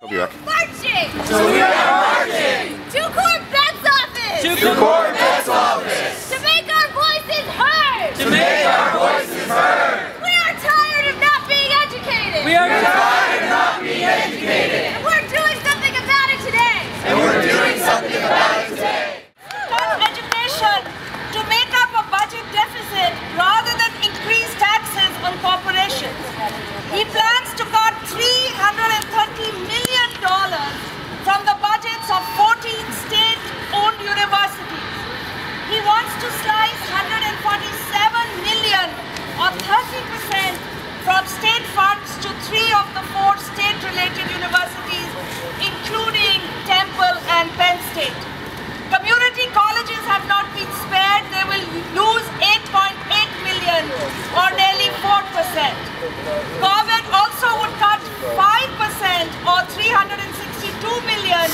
We'll be back. Marching! So we are marching! To Corbett's office! To Corbett's office! To make our voices heard! To make our voices heard! We are tired of not being educated! We are tired of not being educated! And we're doing something about it today! And we're doing something about it today! Cut education to make up a budget deficit rather than increase taxes on corporations. He plans to cut $330 million from the budgets of 14 state-owned universities. He wants to slice $147 million or 30% from state funds to 3 of the 4 state-related universities, including Temple and Penn State. Community colleges have not been spared. They will lose $8.8 million or nearly 4%. Government also would cut 5% or $362 million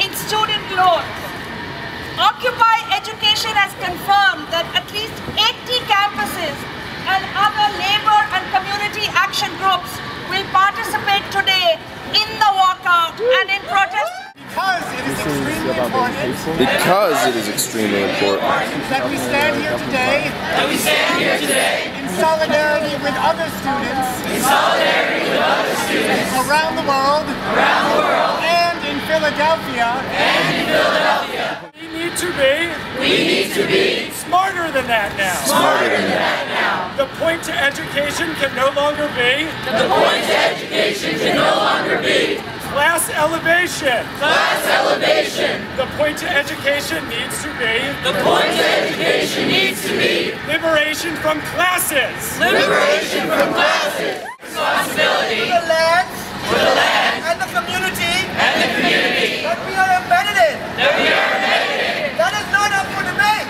in student loans. Occupy Education has confirmed that at least 80 campuses and other labor and community action groups will participate today in the walkout and in protest. Because it is extremely important that we stand here today. In solidarity with other students. Around the world and in Philadelphia. We need to be smarter than that now. The point to education can no longer be. Class elevation. The point to education needs to be. Liberation from classes. Responsibility to the land. And the community. That we are embedded in. That is not up for debate.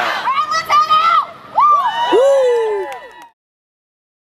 Out.